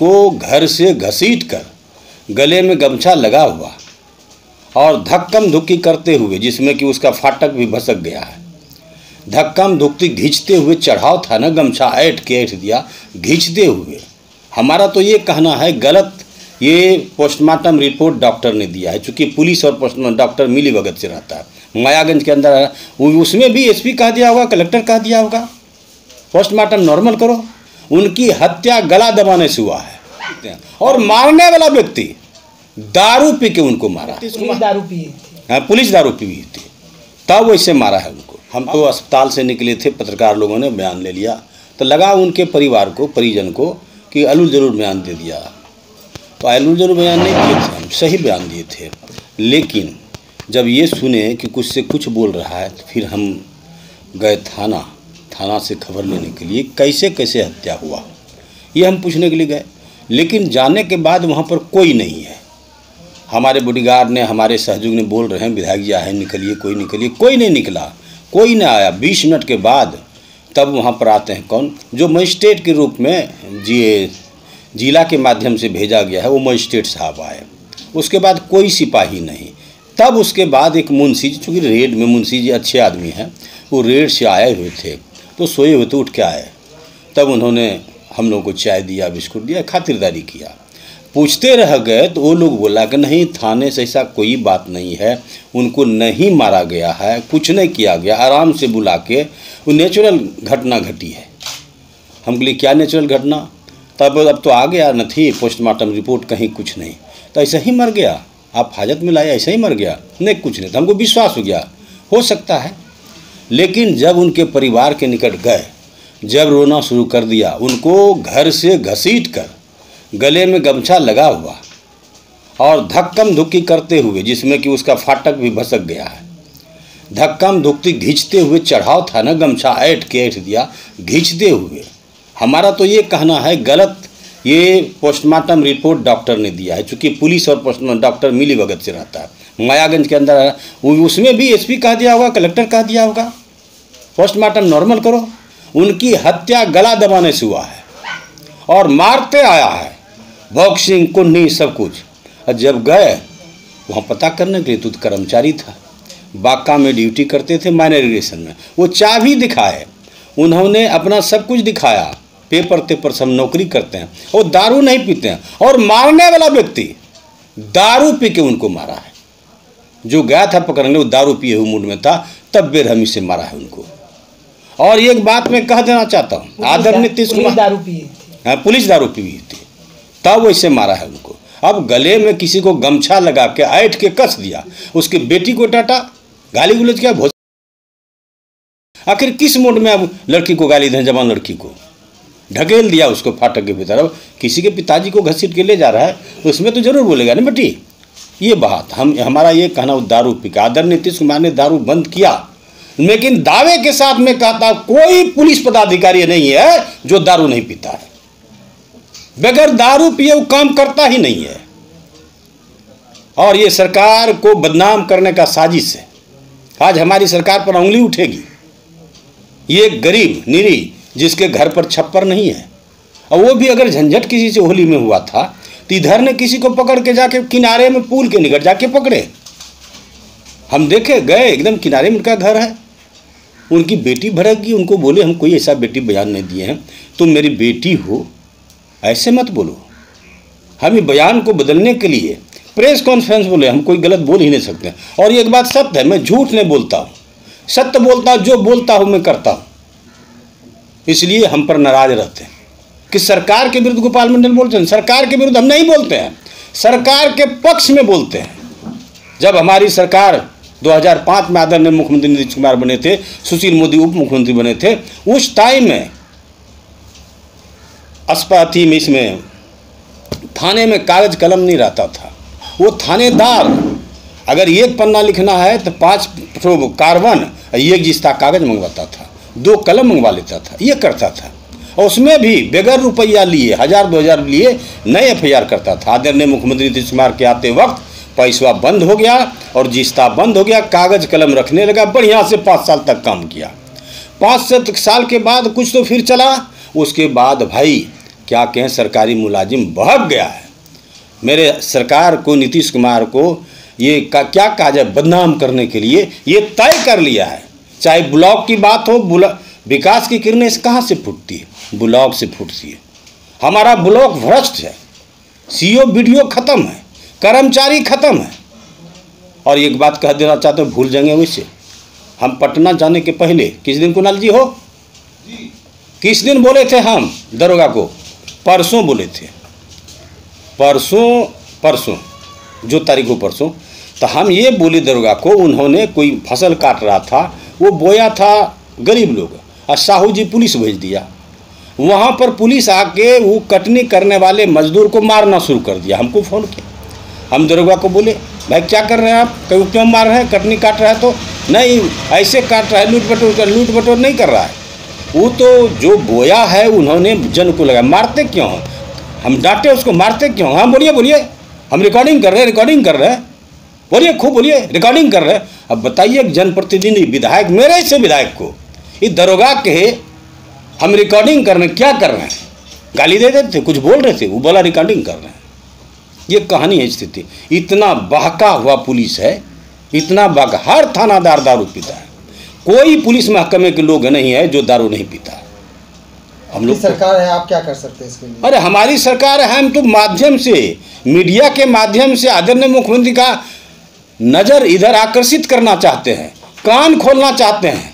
को घर से घसीटकर गले में गमछा लगा हुआ और धक्कम धुक्की करते हुए, जिसमें कि उसका फाटक भी भसक गया है, धक्कम धुक्की घींचते हुए, चढ़ाव था ना गमछा, ऐठ के ऐठ दिया घींचते हुए। हमारा तो ये कहना है गलत, ये पोस्टमार्टम रिपोर्ट डॉक्टर ने दिया है, चूँकि पुलिस और पोस्टमार्टम डॉक्टर मिली भगत से रहता है। मायागंज के अंदर उसमें भी एसपी कह दिया होगा, कलेक्टर कह दिया होगा पोस्टमार्टम नॉर्मल करो। उनकी हत्या गला दबाने से हुआ है और मारने वाला व्यक्ति दारू पी के उनको मारा, पुलिस दारू पी हुई थी तब वैसे मारा है उनको। हम तो अस्पताल से निकले थे, पत्रकार लोगों ने बयान ले लिया तो लगा उनके परिवार को, परिजन को कि अलू जरूर बयान दे दिया, तो अलू जरूर बयान नहीं दिए थे, हम सही बयान दिए थे। लेकिन जब ये सुने कि कुछ से कुछ बोल रहा है तो फिर हम गए थाना, थाना से खबर लेने के लिए कैसे कैसे हत्या हुआ ये हम पूछने के लिए गए। लेकिन जाने के बाद वहाँ पर कोई नहीं है। हमारे बॉडीगार्ड ने, हमारे सहयोग ने बोल रहे हैं विधायक जी आए निकलिए, कोई निकलिए, कोई नहीं निकला, कोई ना आया। 20 मिनट के बाद तब वहाँ पर आते हैं कौन, जो मजिस्ट्रेट के रूप में जिला के माध्यम से भेजा गया है, वो मजिस्ट्रेट साहब आए। उसके बाद कोई सिपाही नहीं। तब उसके बाद एक मुंशी जी, चूँकि रेड में मुंशी जी अच्छे आदमी हैं, वो रेड से आए हुए थे तो सोए हुए तो उठ के आए, तब उन्होंने हम लोग को चाय दिया, बिस्कुट दिया, खातिरदारी किया। पूछते रह गए तो वो लोग बोला कि नहीं थाने से ऐसा कोई बात नहीं है, उनको नहीं मारा गया है, कुछ नहीं किया गया, आराम से बुला के वो नेचुरल घटना घटी है। हम बोले क्या नेचुरल घटना, तब अब तो आ गया न थी पोस्टमार्टम रिपोर्ट कहीं कुछ नहीं, तो ऐसे ही मर गया, आप हाजत में लाए ऐसे ही मर गया, नहीं कुछ नहीं। तो हमको विश्वास हो गया हो सकता है। लेकिन जब उनके परिवार के निकट गए, जब रोना शुरू कर दिया, उनको घर से घसीटकर गले में गमछा लगा हुआ और धक्कम धुक्की करते हुए, जिसमें कि उसका फाटक भी भसक गया है, धक्कम धुक्की घींचते हुए, चढ़ाव था ना गमछा, ऐठ के ऐठ दिया घींचते हुए। हमारा तो ये कहना है गलत, ये पोस्टमार्टम रिपोर्ट डॉक्टर ने दिया है, चूँकि पुलिस और पोस्टमार्टम डॉक्टर मिली भगत से रहता है। मायागंज के अंदर उसमें भी एसपी कह दिया होगा, कलेक्टर कह दिया होगा पोस्टमार्टम नॉर्मल करो। उनकी हत्या गला दबाने से हुआ है और मारते आया है, बॉक्सिंग कुन्नी सब कुछ। और जब गए वहाँ पता करने के लिए तो कर्मचारी था, बांका में ड्यूटी करते थे माइनर इरीगेशन में, वो चाबी दिखाए, उन्होंने अपना सब कुछ दिखाया, पेपर तेपर सब नौकरी करते हैं, वो दारू नहीं पीते हैं और मारने वाला व्यक्ति दारू पी के उनको मारा है। जो गया था पकड़ने वो दारू पिए हुए मूड में था, तब बेरहमी से मारा है उनको। और एक बात मैं कह देना चाहता हूँ, आदरणीय नीतीश कुमार दारू पिए, पुलिस दारू पी हुई थी तब वैसे मारा है उनको। अब गले में किसी को गमछा लगा के ऐठ के कस दिया, उसके बेटी को डांटा, गाली गुलज किया, भोज। आखिर किस मूड में अब लड़की को गाली दें, जवान लड़की को ढकेल दिया उसको फाटक के भीतर। अब किसी के पिताजी को घसीट के ले जा रहा है तो उसमें तो जरूर बोलेगा ना बेटी। ये बात हमारा ये कहना, वो दारू पी के, आदरणीय नीतीश कुमार ने दारू बंद किया, लेकिन दावे के साथ में कहता कोई पुलिस पदाधिकारी नहीं है जो दारू नहीं पीता है, बगैर दारू पिए वो काम करता ही नहीं है। और ये सरकार को बदनाम करने का साजिश है। आज हमारी सरकार पर उंगली उठेगी, ये गरीब निरीह जिसके घर पर छप्पर नहीं है, और वो भी अगर झंझट किसी से होली में हुआ था तो इधर ने किसी को पकड़ के जाके किनारे में पुल के निकट जाके पकड़े। हम देखे गए एकदम किनारे में उनका घर है, उनकी बेटी भड़क गई, उनको बोले हम कोई ऐसा बेटी बयान नहीं दिए हैं, तुम मेरी बेटी हो ऐसे मत बोलो। हम ये बयान को बदलने के लिए प्रेस कॉन्फ्रेंस बोले, हम कोई गलत बोल ही नहीं सकते। और एक बात सत्य है, मैं झूठ नहीं बोलता हूँ, सत्य बोलता हूँ, जो बोलता हूँ मैं करता हूँ। इसलिए हम पर नाराज रहते हैं कि सरकार के विरुद्ध गोपाल मंडल बोलते हैं, सरकार के विरुद्ध हम नहीं बोलते हैं, सरकार के पक्ष में बोलते हैं। जब हमारी सरकार 2005 में आदरणीय मुख्यमंत्री नीतीश कुमार बने थे, सुशील मोदी उप मुख्यमंत्री बने थे, उस टाइम में अस्पताल में इसमें थाने में कागज कलम नहीं रहता था। वो थानेदार अगर एक पन्ना लिखना है तो 5 कार्बन एक जिस्ता कागज मंगवाता था, 2 कलम मंगवा लेता था, ये करता था। और उसमें भी बगैर रुपया लिए 1000-2000 लिए नए FIR करता था। आदरणीय मुख्यमंत्री नीतीश कुमार के आते वक्त पैसा बंद हो गया और जिस्ता बंद हो गया, कागज कलम रखने लगा, बढ़िया से 5 साल तक काम किया। 5 साल के बाद कुछ तो फिर चला, उसके बाद भाई क्या कहें, सरकारी मुलाजिम बहक गया है। मेरे सरकार को, नीतीश कुमार को ये क्या काज है बदनाम करने के लिए ये तय कर लिया है। चाहे ब्लॉक की बात हो, विकास की किरणें कहाँ से फूटती है? ब्लॉक से फूटती है। हमारा ब्लॉक भ्रष्ट है, सीओ बीडीओ खत्म है, कर्मचारी खत्म है। और एक बात कह देना चाहते हो, भूल जाएंगे वैसे हम पटना जाने के पहले किस दिन कुणाल जी हो किस दिन बोले थे हम दरोगा को? परसों बोले थे, परसों जो तारीख को परसों, तो हम ये बोले दरोगा को, उन्होंने कोई फसल काट रहा था, वो बोया था गरीब लोग, और साहू जी पुलिस भेज दिया। वहाँ पर पुलिस आके वो कटनी करने वाले मजदूर को मारना शुरू कर दिया। हमको फ़ोन किया, हम दरोगा को बोले भाई क्या कर रहे हैं आप, क्यों क्यों मार रहे हैं, कटनी काट रहा है? तो नहीं ऐसे काट रहा है, लूट बटोर नहीं कर रहा है, वो तो जो बोया है उन्होंने जन को लगाया। मारते क्यों हैं? हम डांटे उसको, मारते क्यों? हाँ बोलिए बोलिए, हम रिकॉर्डिंग कर रहे हैं, बोलिए खूब बोलिए, रिकॉर्डिंग कर रहे हैं। अब बताइए जनप्रतिनिधि विधायक, मेरे से विधायक को ये दरोगा कहे हम रिकॉर्डिंग कर रहे हैं, क्या कर रहे हैं? गाली दे देते थे, कुछ बोल रहे थे, वो बोला रिकॉर्डिंग कर रहे हैं। ये कहानी है स्थिति। इतना बहका हुआ पुलिस है, इतना बहका, हर थानादार दारू पीता है, कोई पुलिस महकमे के लोग नहीं है जो दारू नहीं पीता। हम लोग सरकार है, आप क्या कर सकते हैं इसके लिए? अरे हमारी सरकार है, हम तो माध्यम से, मीडिया के माध्यम से आदरणीय मुख्यमंत्री का नज़र इधर आकर्षित करना चाहते हैं, कान खोलना चाहते हैं।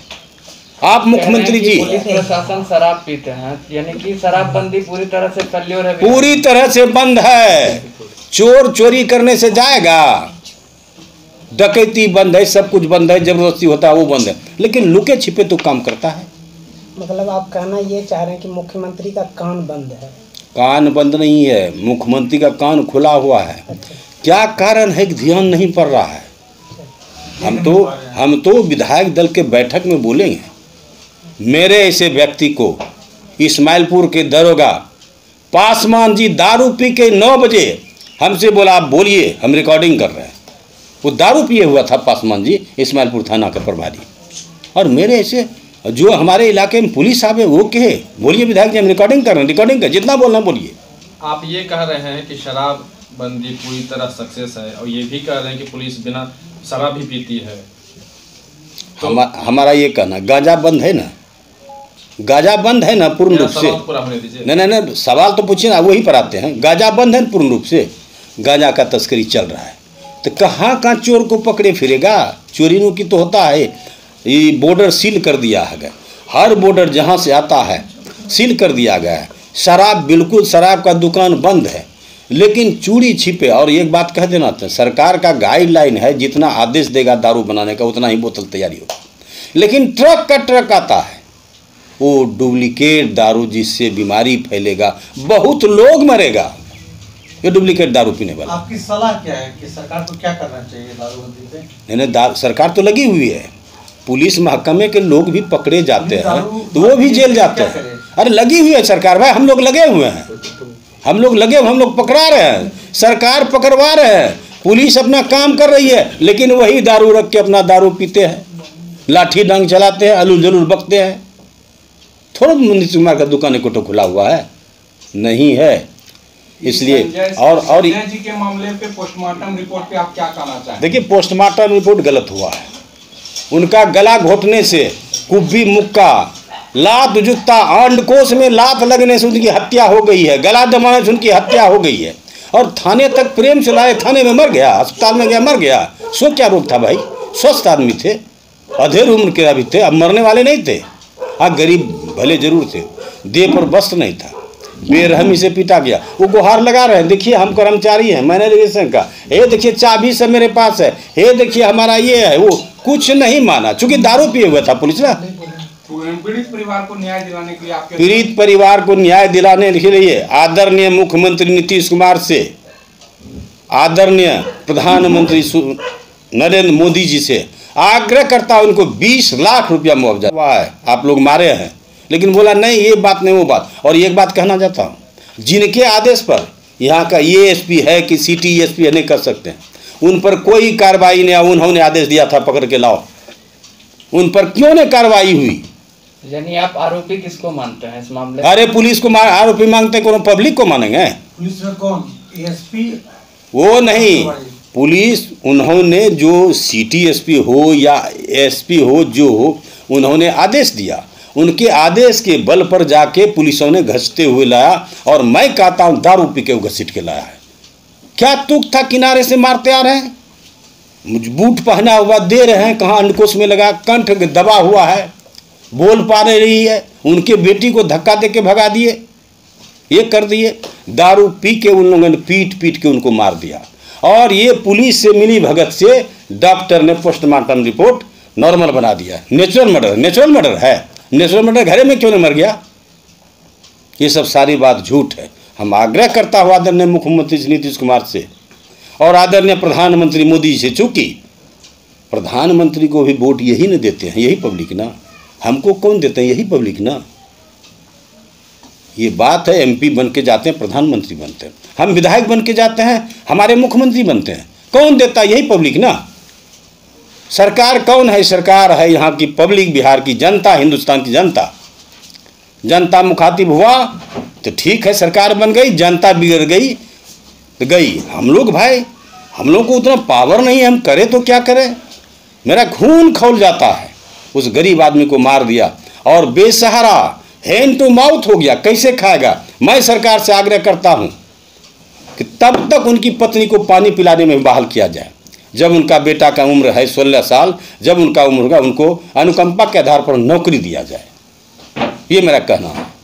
आप मुख्यमंत्री जी, पुलिस प्रशासन शराब पीते हैं, यानी कि शराबबंदी पूरी तरह से तल्योर है, पूरी तरह से बंद है। चोर चोरी करने से जाएगा, डकैती बंद है, सब कुछ बंद है, जबरदस्ती होता है वो बंद है, लेकिन लुके छिपे तो काम करता है। मतलब आप कहना ये चाह रहे हैं कि मुख्यमंत्री का कान बंद है? कान बंद नहीं है, मुख्यमंत्री का कान खुला हुआ है। अच्छा। क्या कारण है कि ध्यान नहीं पड़ रहा है? हम तो विधायक दल के बैठक में बोलेंगे, मेरे ऐसे व्यक्ति को इस्माइलपुर के दरोगा पासवान जी दारू पी के 9 बजे हमसे बोला आप बोलिए हम रिकॉर्डिंग कर रहे हैं। वो दारू पिए हुआ था पासवान जी, इस्माइलपुर थाना का प्रभारी। और मेरे ऐसे जो हमारे इलाके में पुलिस साहब है वो कहे बोलिए विधायक जी हम रिकॉर्डिंग कर रहे हैं, रिकॉर्डिंग कर, जितना बोलना बोलिए। आप ये कह रहे हैं कि शराब बंदी पूरी तरह सक्सेस है, और ये भी कह रहे हैं कि पुलिस बिना शराब भी पीती है, तो हमारा ये कहना, गांजा बंद है ना, गांजा बंद है ना पूर्ण रूप से? नहीं, सवाल तो पूछिए ना, वही पर आते हैं। गांजा बंद है पूर्ण रूप से, गांजा का तस्करी चल रहा है, तो कहाँ चोर को पकड़े फिरेगा? चोरी की तो होता है, ये बॉर्डर सील कर दिया है, हर बॉर्डर जहाँ से आता है सील कर दिया गया है। शराब बिल्कुल, शराब का दुकान बंद है, लेकिन चूड़ी छिपे। और एक बात कह देना था, सरकार का गाइडलाइन है, जितना आदेश देगा दारू बनाने का उतना ही बोतल तैयारी होगा, लेकिन ट्रक आता है वो डुप्लीकेट दारू, जिससे बीमारी फैलेगा, बहुत लोग मरेगा ये डुप्लीकेट दारू पीने वाला। आपकी सलाह क्या है कि सरकार को क्या करना चाहिए दारूबंदी पे? नहीं, सरकार तो लगी हुई है, पुलिस महकमे के लोग भी पकड़े जाते हैं तो वो भी जेल जाते हैं। अरे लगी हुई है सरकार भाई, हम लोग लगे हुए हैं, हम लोग पकड़ा रहे हैं, सरकार पकड़वा रहे हैं, पुलिस अपना काम कर रही है, लेकिन वही दारू रख के अपना दारू पीते हैं, लाठी डंग चलाते हैं, अलू जलूल बकते हैं। थोड़ा नीतीश कुमार का दुकान कोटो खुला हुआ है, नहीं है, इसलिए। और जी के मामले पे पोस्टमार्टम रिपोर्ट पे आप क्या कहना चाहते हैं? देखिए पोस्टमार्टम रिपोर्ट गलत हुआ है, उनका गला घोटने से, कुब्बी मुक्का, लात जुत्ता, अंडकोश में लात लगने से उनकी हत्या हो गई है, गला दबाने से उनकी हत्या हो गई है। और थाने तक प्रेम से लाए, थाने में मर गया, अस्पताल में गया, मर गया। सो क्या रोग था भाई, स्वस्थ आदमी थे, अधेर उम्र के अभी थे, अब मरने वाले नहीं थे। हाँ गरीब भले जरूर थे, देह पर वस्त्र नहीं था, बेरहमी से पीटा गया। वो गुहार लगा रहे हैं, देखिए हम कर्मचारी हैं, मैंने रिलेशन का, हे देखिए चाबी सब मेरे पास है, हे देखिए हमारा ये है, वो कुछ नहीं माना, चूंकि दारू पिए हुए था पुलिस ना। पीड़ित परिवार को न्याय दिलाने के लिए आदरणीय मुख्यमंत्री नीतीश कुमार से, आदरणीय प्रधानमंत्री नरेंद्र मोदी जी से आग्रह करता, उनको 20 लाख रुपया मुआवजा हुआ है, आप लोग मारे हैं, लेकिन बोला नहीं ये बात नहीं वो बात। और एक बात कहना चाहता हूँ, जिनके आदेश पर यहाँ का एएसपी है कि सिटी एसपी है, नहीं कर सकते, उन पर कोई कार्रवाई नहीं, उन्होंने आदेश दिया था पकड़ के लाओ, उन पर क्यों नहीं कार्रवाई हुई? यानी आप आरोपी किसको मानते हैं इस मामले? अरे पुलिस को आरोपी मांगते हैं, पब्लिक को मानेंगे? पुलिस कौन? एसपी वो नहीं, पुलिस उन्होंने जो CT SP हो या SP हो, जो हो, उन्होंने आदेश दिया, उनके आदेश के बल पर जाके पुलिसों ने घसीटते हुए लाया। और मैं कहता हूँ दारू पी के घसीट के लाया है। क्या तुक था, किनारे से मारते आ रहे हैं, बूट पहना हुआ दे रहे हैं, कहाँ अंडकोश में लगा, कंठ दबा हुआ है, बोल पा नहीं रही है, उनके बेटी को धक्का दे के भगा दिए, ये कर दिए, दारू पी के उन लोगों ने पीट पीट के उनको मार दिया। और ये पुलिस से मिली भगत से डॉक्टर ने पोस्टमार्टम रिपोर्ट नॉर्मल बना दिया। नेचुरल मर्डर है, नेचुरल मर्डर घरे में क्यों नहीं मर गया? ये सब सारी बात झूठ है। हम आग्रह करता हूँ आदरणीय मुख्यमंत्री नीतीश कुमार से और आदरणीय प्रधानमंत्री मोदी से, चूँकि प्रधानमंत्री को भी वोट यही न देते हैं, यही पब्लिक ना, हमको कौन देते हैं, यही पब्लिक ना। ये बात है, MP बन के जाते हैं, प्रधानमंत्री बनते हैं, हम विधायक बन के जाते हैं, हमारे मुख्यमंत्री बनते हैं, कौन देता है, यही पब्लिक ना। सरकार कौन है? सरकार है यहाँ की पब्लिक, बिहार की जनता, हिंदुस्तान की जनता। जनता मुखातिब हुआ तो ठीक है, सरकार बन गई, जनता बिगड़ गई तो गई। हम लोग भाई, हम लोग को उतना पावर नहीं है, हम करें तो क्या करें? मेरा खून खौल जाता है, उस गरीब आदमी को मार दिया और बेसहारा हैंड टू माउथ हो गया, कैसे खाएगा? मैं सरकार से आग्रह करता हूं कि तब तक उनकी पत्नी को पानी पिलाने में बहाल किया जाए जब उनका बेटा का उम्र है 16 साल, जब उनका उम्र होगा उनको अनुकंपा के आधार पर नौकरी दिया जाए, ये मेरा कहना है।